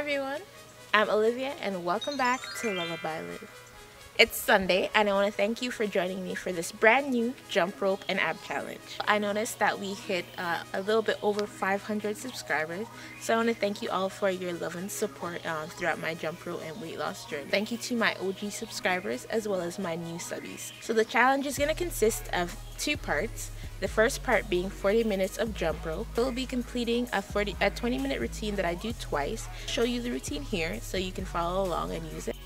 Hi everyone, I'm Olivia and welcome back to Lullaby Liv. It's Sunday and I want to thank you for joining me for this brand new jump rope and ab challenge. I noticed that we hit a little bit over 500 subscribers, so I want to thank you all for your love and support throughout my jump rope and weight loss journey. Thank you to my OG subscribers as well as my new subbies. So the challenge is going to consist of two parts. The first part being 40 minutes of jump rope. We'll be completing a 20-minute routine that I do twice. I'll show you the routine here so you can follow along and use it.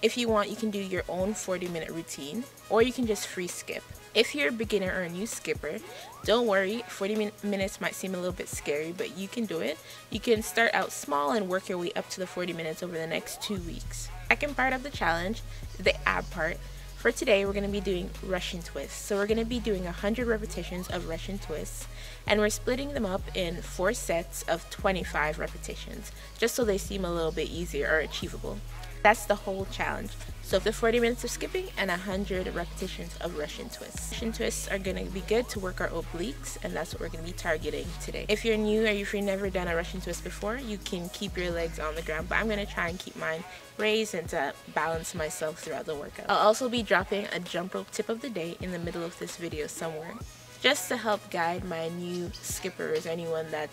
If you want, you can do your own 40-minute routine, or you can just free skip. If you're a beginner or a new skipper, don't worry, 40 minutes might seem a little bit scary, but you can do it. You can start out small and work your way up to the 40 minutes over the next 2 weeks. Second part of the challenge, the ab part. For today, we're going to be doing Russian twists. So we're going to be doing 100 repetitions of Russian twists, and we're splitting them up in 4 sets of 25 repetitions, just so they seem a little bit easier or achievable. That's the whole challenge. So the 40 minutes of skipping and 100 repetitions of Russian twists. Russian twists are going to be good to work our obliques, and that's what we're going to be targeting today. If you're new or if you've never done a Russian twist before, you can keep your legs on the ground, but I'm going to try and keep mine raised and to balance myself throughout the workout. I'll also be dropping a jump rope tip of the day in the middle of this video somewhere, just to help guide my new skippers, anyone that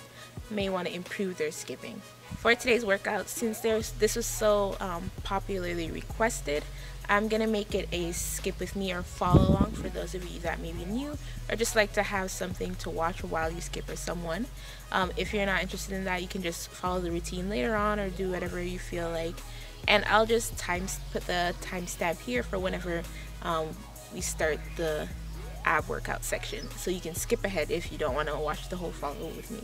may want to improve their skipping. For today's workout, since this was so popularly requested, I'm going to make it a skip with me or follow along for those of you that may be new or just like to have something to watch while you skip or someone. If you're not interested in that, you can just follow the routine later on or do whatever you feel like. And I'll just put the timestamp here for whenever we start the ab workout section, so you can skip ahead if you don't want to watch the whole follow with me.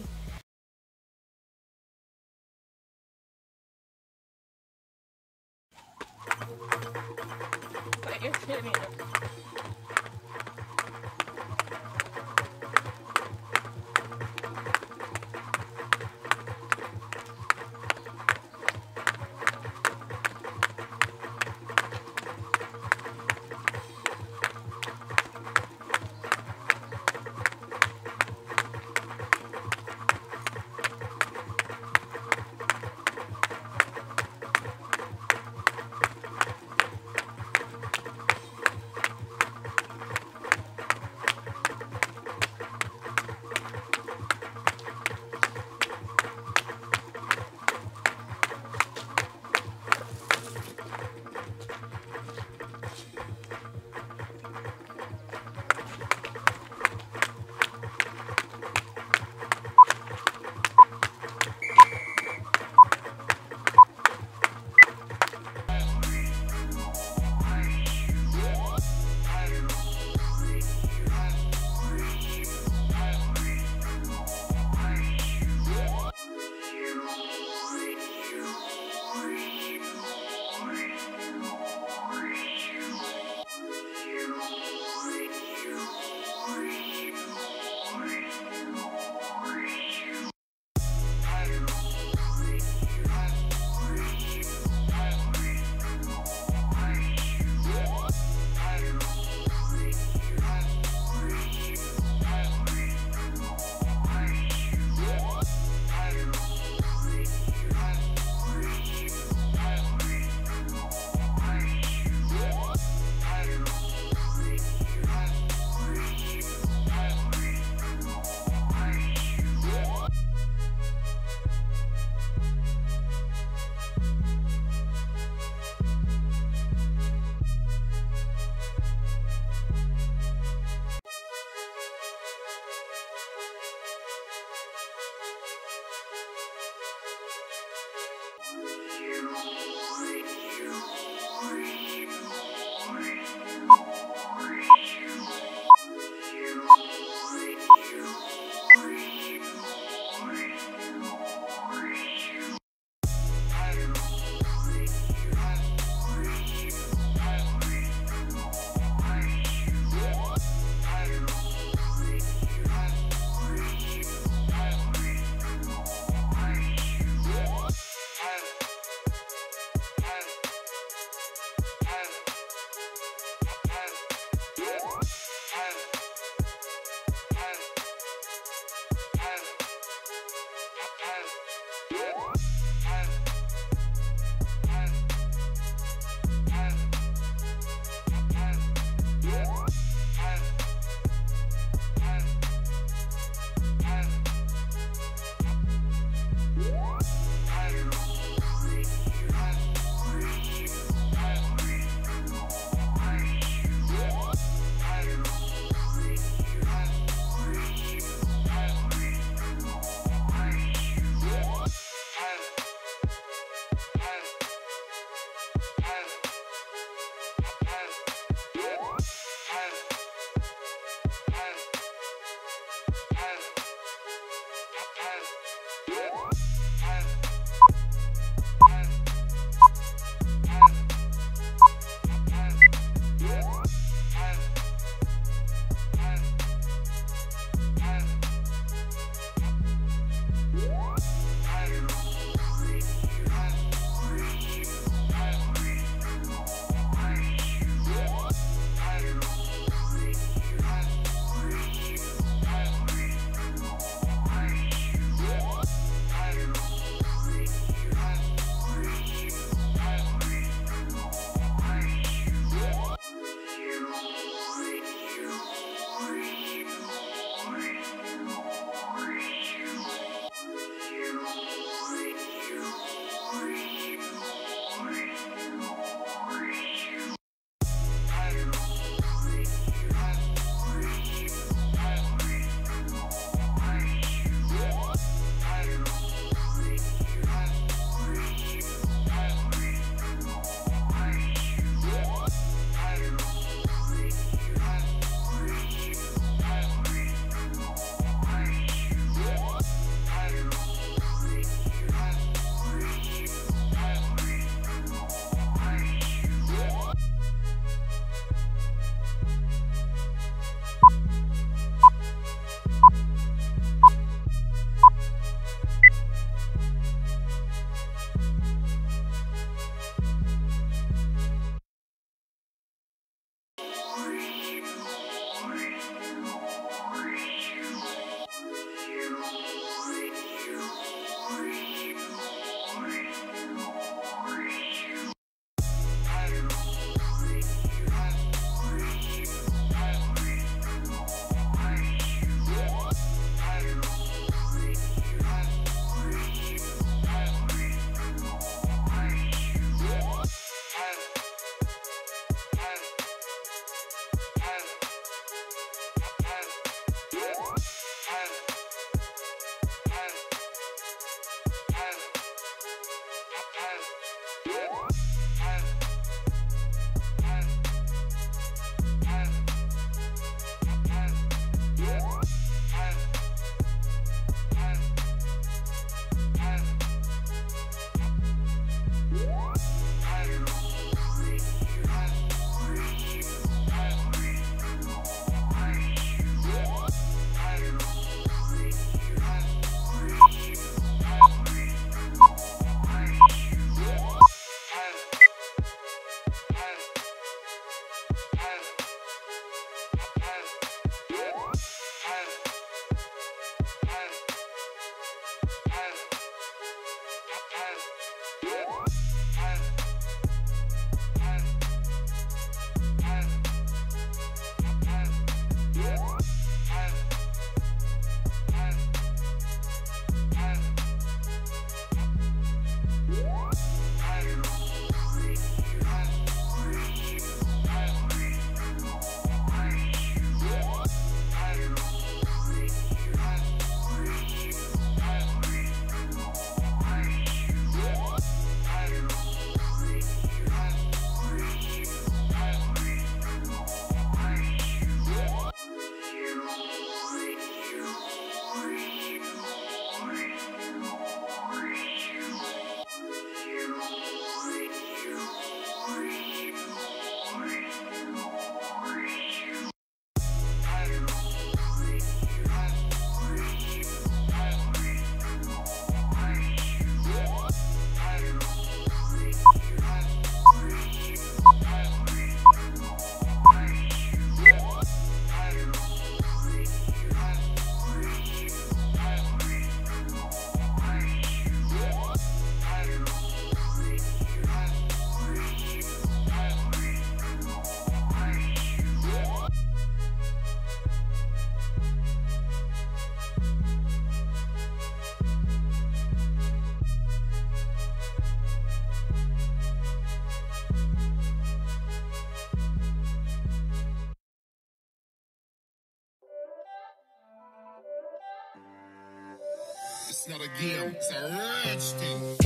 It's not a game, it's a rich thing.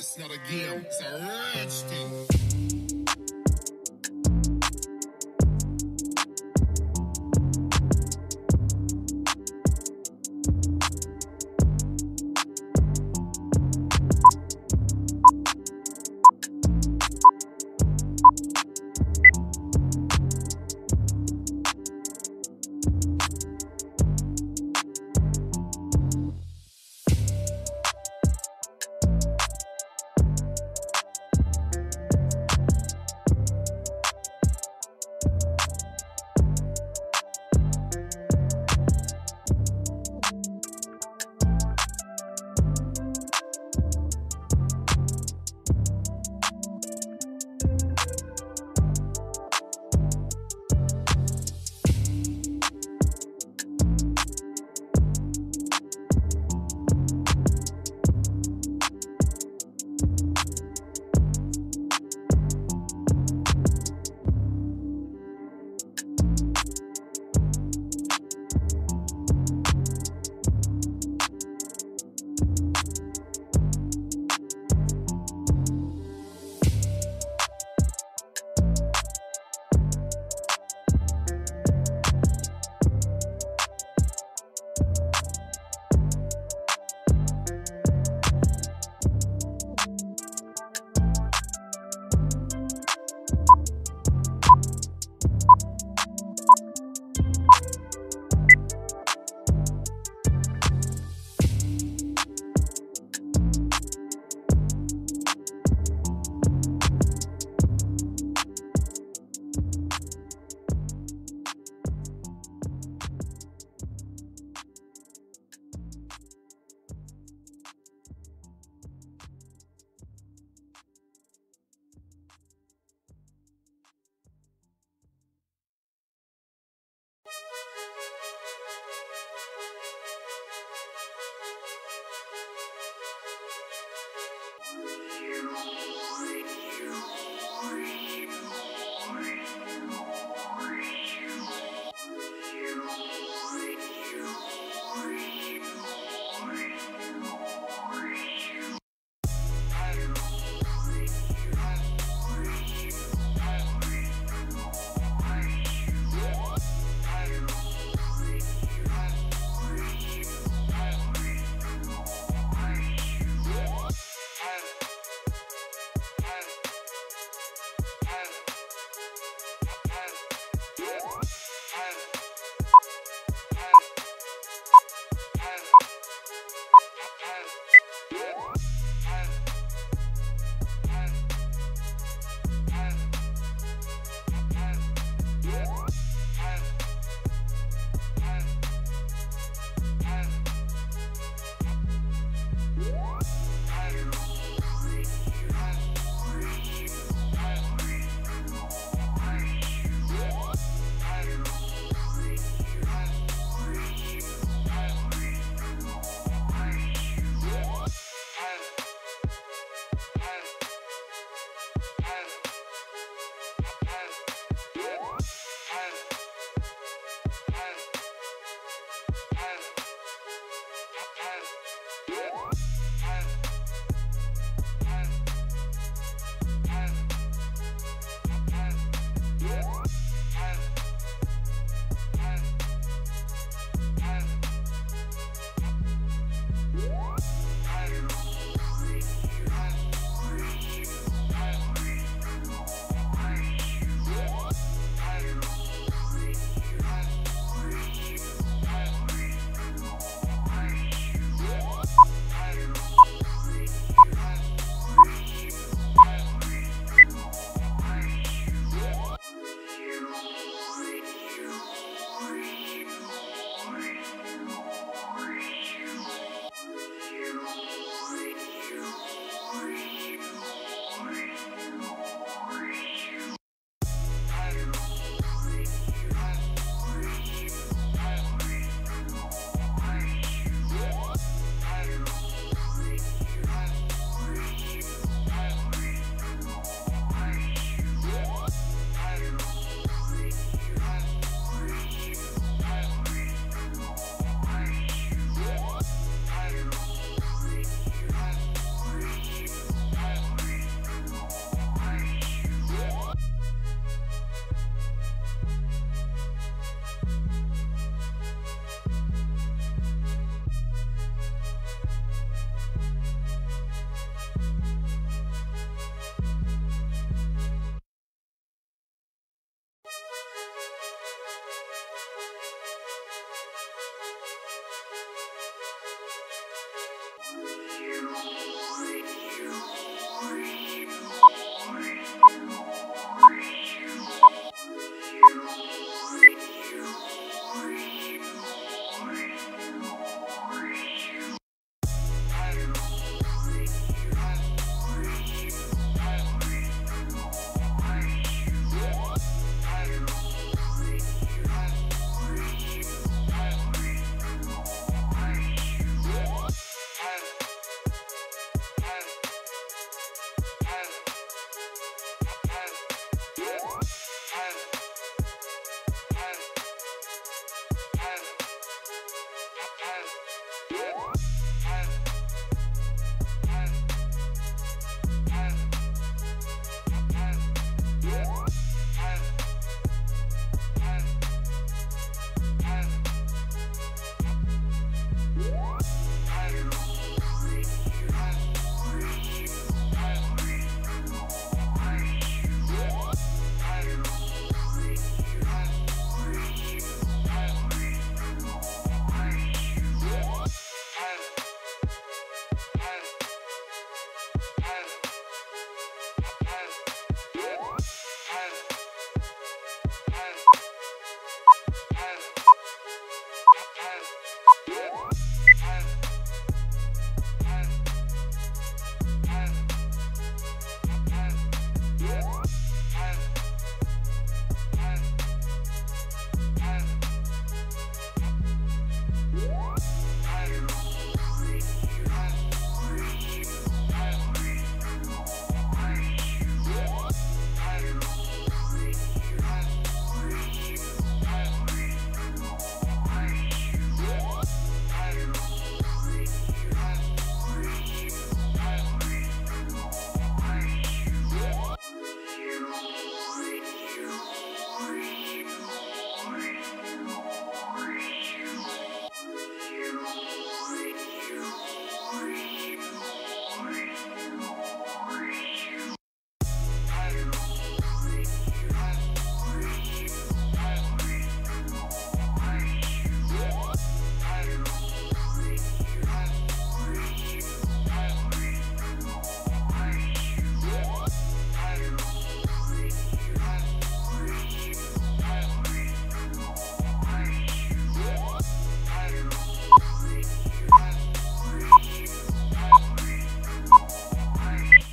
It's not a game, it's a rich thing. It's not a game, it's a rich thing.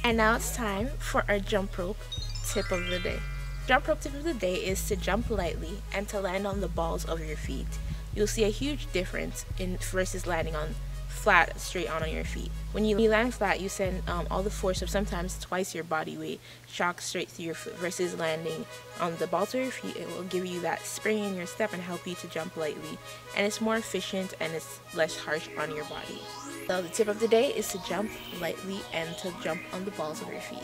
And now it's time for our jump rope tip of the day. Jump rope tip of the day is to jump lightly and to land on the balls of your feet. You'll see a huge difference in versus landing on flat, straight on your feet. When you land flat, you send all the force of sometimes twice your body weight shock straight through your foot, versus landing on the balls of your feet. It will give you that spring in your step and help you to jump lightly. And it's more efficient and it's less harsh on your body. So the tip of the day is to jump lightly and to jump on the balls of your feet.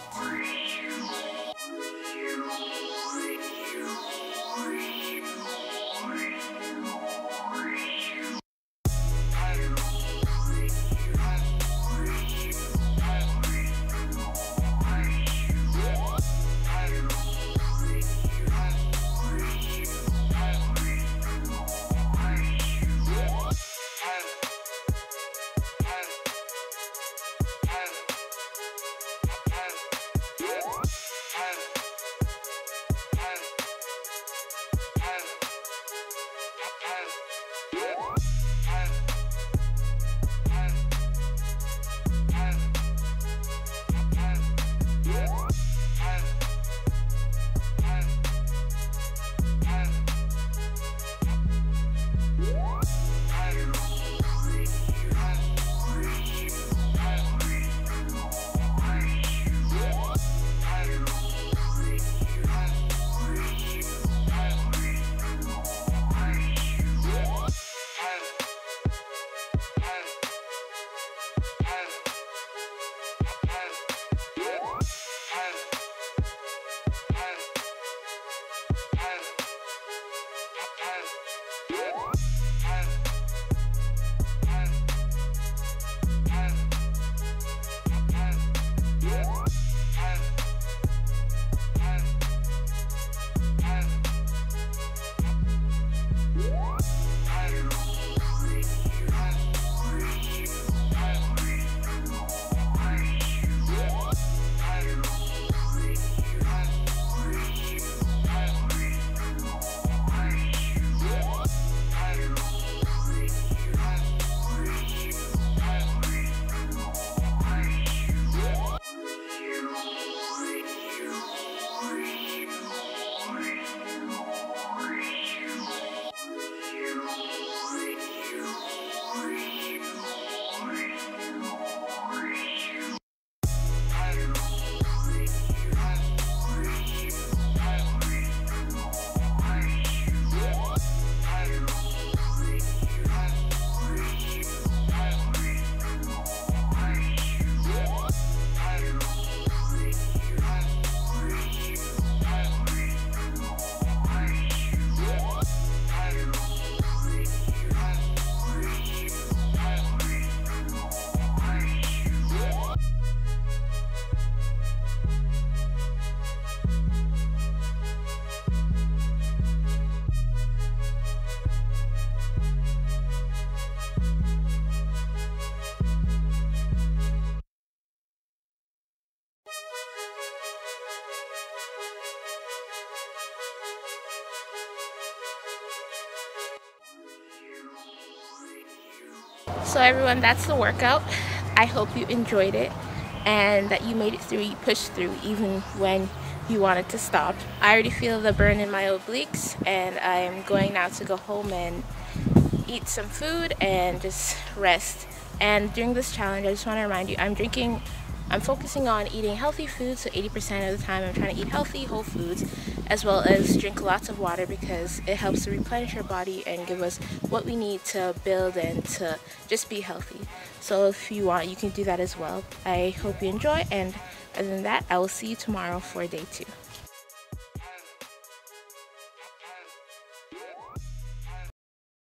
So everyone, that's the workout. I hope you enjoyed it and that you made it through, you pushed through even when you wanted to stop. I already feel the burn in my obliques, and I am going now to go home and eat some food and just rest. And during this challenge, I just want to remind you, I'm focusing on eating healthy food, so 80% of the time I'm trying to eat healthy whole foods, as well as drink lots of water because it helps to replenish our body and give us what we need to build and to just be healthy. So if you want, you can do that as well. I hope you enjoy, and other than that, I will see you tomorrow for day 2.